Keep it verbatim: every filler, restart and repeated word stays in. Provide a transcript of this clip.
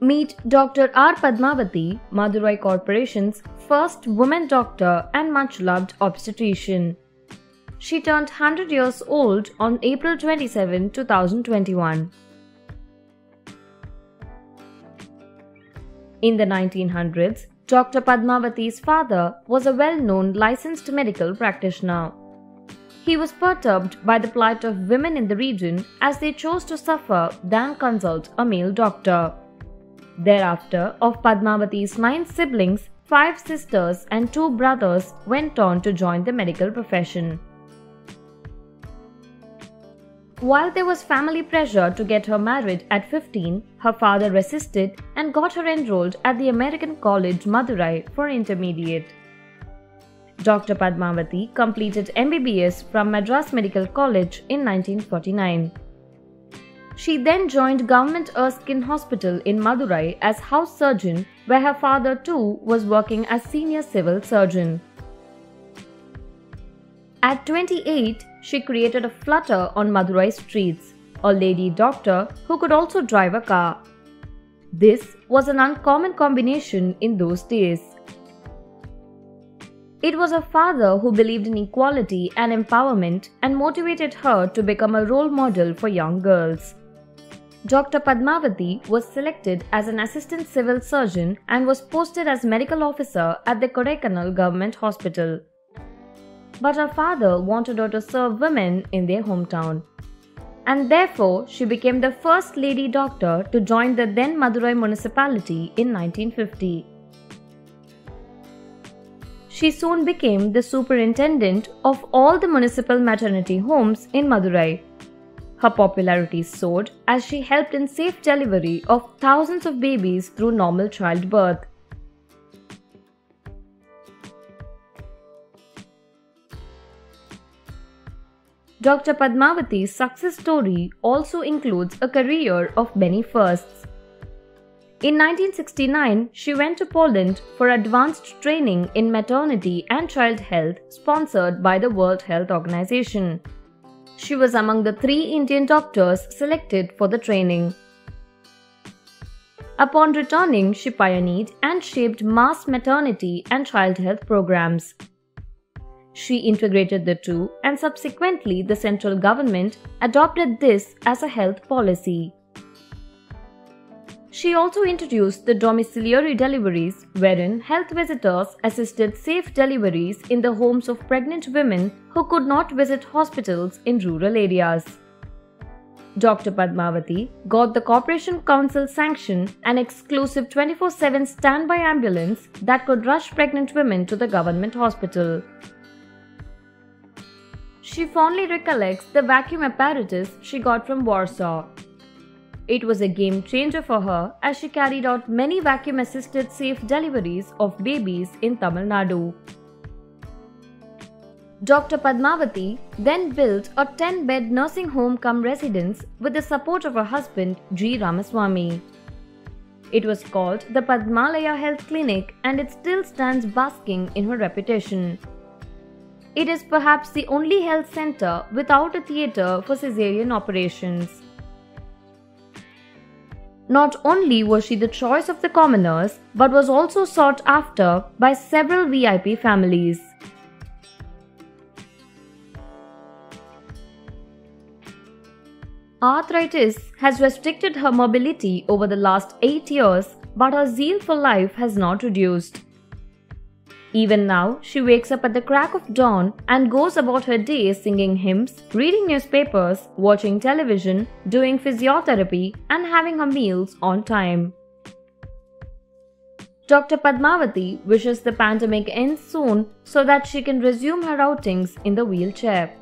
Meet Doctor R. Padmavathy, Madurai Corporation's first woman doctor and much-loved obstetrician. She turned one hundred years old on April twenty-seventh, two thousand twenty-one. In the nineteen hundreds, Doctor Padmavathy's father was a well-known licensed medical practitioner. He was perturbed by the plight of women in the region as they chose to suffer than consult a male doctor. Thereafter, of Padmavathy's nine siblings, five sisters and two brothers went on to join the medical profession. While there was family pressure to get her married at fifteen, her father resisted and got her enrolled at the American College Madurai for intermediate. Doctor Padmavathy completed M B B S from Madras Medical College in nineteen forty-nine. She then joined Government Erskine Hospital in Madurai as house surgeon, where her father too was working as senior civil surgeon. At twenty-eight, she created a flutter on Madurai streets, a lady doctor who could also drive a car. This was an uncommon combination in those days. It was her father who believed in equality and empowerment and motivated her to become a role model for young girls. Doctor Padmavathy was selected as an assistant civil surgeon and was posted as medical officer at the Kodaikanal Government Hospital. But her father wanted her to serve women in their hometown. And therefore, she became the first lady doctor to join the then Madurai Municipality in nineteen fifty. She soon became the superintendent of all the municipal maternity homes in Madurai. Her popularity soared as she helped in safe delivery of thousands of babies through normal childbirth. Doctor Padmavathy's success story also includes a career of many firsts. In nineteen sixty-nine, she went to Poland for advanced training in maternity and child health sponsored by the World Health Organization. She was among the three Indian doctors selected for the training. Upon returning, she pioneered and shaped mass maternity and child health programs. She integrated the two, and subsequently the central government adopted this as a health policy. She also introduced the domiciliary deliveries, wherein health visitors assisted safe deliveries in the homes of pregnant women who could not visit hospitals in rural areas. Doctor Padmavathy got the Corporation Council sanction an exclusive twenty-four seven standby ambulance that could rush pregnant women to the government hospital. She fondly recollects the vacuum apparatus she got from Warsaw. It was a game changer for her as she carried out many vacuum-assisted safe deliveries of babies in Tamil Nadu. Doctor Padmavathy then built a ten-bed nursing home cum residence with the support of her husband G. Ramaswamy. It was called the Padmalaya Health Clinic and it still stands basking in her reputation. It is perhaps the only health center without a theatre for cesarean operations. Not only was she the choice of the commoners, but was also sought after by several V I P families. Arthritis has restricted her mobility over the last eight years, but her zeal for life has not reduced. Even now, she wakes up at the crack of dawn and goes about her day singing hymns, reading newspapers, watching television, doing physiotherapy and having her meals on time. Doctor Padmavathy wishes the pandemic ends soon so that she can resume her outings in the wheelchair.